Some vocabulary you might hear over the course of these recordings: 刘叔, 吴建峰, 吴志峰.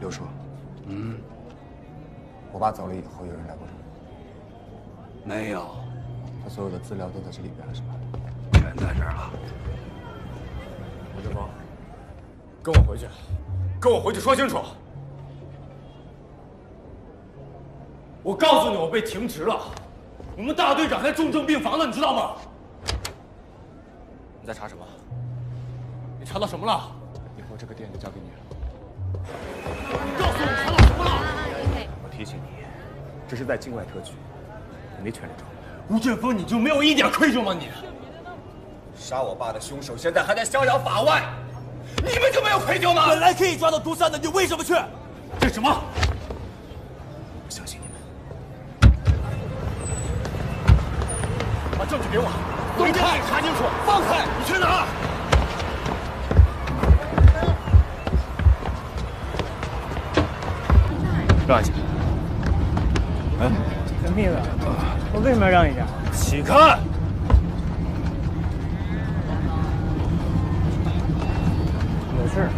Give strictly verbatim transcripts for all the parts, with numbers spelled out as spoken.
刘叔，嗯，我爸走了以后，有人来过这里？没有，他所有的资料都在这里边了，是吧？全在这儿了。吴志峰，跟我回去，跟我回去说清楚。我告诉你，我被停职了。我们大队长在重症病房呢，你知道吗？你在查什么？你查到什么了？以后这个店就交给你了。 你告诉我查到什么了？我提醒你，这是在境外特区，你没权利找我。吴建峰，你就没有一点愧疚吗？你杀我爸的凶手现在还在逍遥法外，你们就没有愧疚吗？本来可以抓到毒贩的，你为什么去？干什么？我相信你们。把证据给我，我一定让你查清楚。放开！你去哪儿？ 让一下，哎，什么意思？我为什么要让一下？起开！有事儿，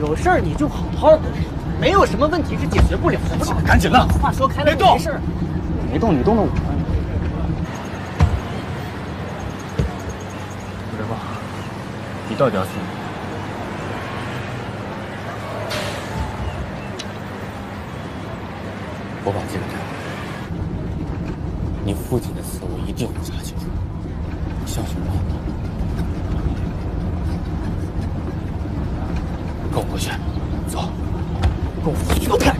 有事儿你就好好的，没有什么问题是解决不了的。赶紧的，话说开了，别动，没事，没动你动了我。吴志峰，你到底要去哪？ 我把这个干了，你父亲的死我一定会查清楚，你相信我。跟我回去，走，跟我回去，走开！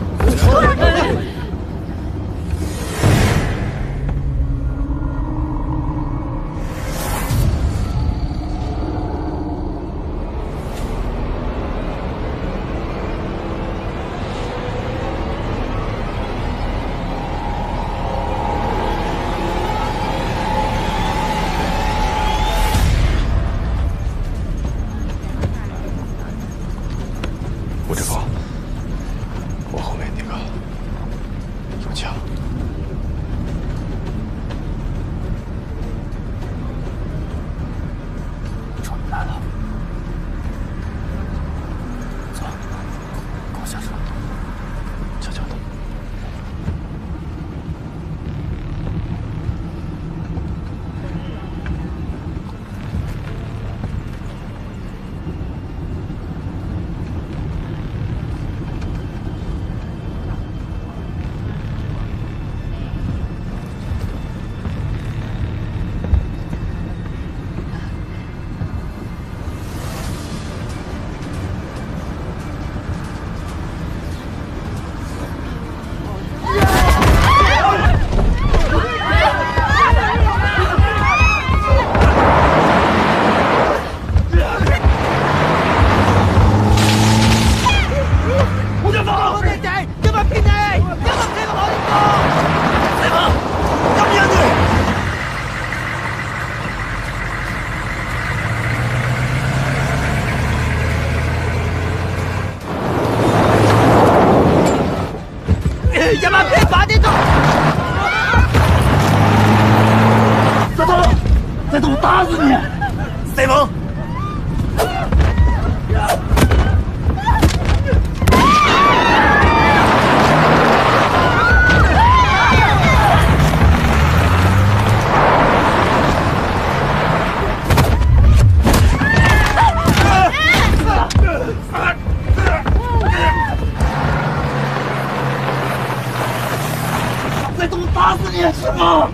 打死你！啊！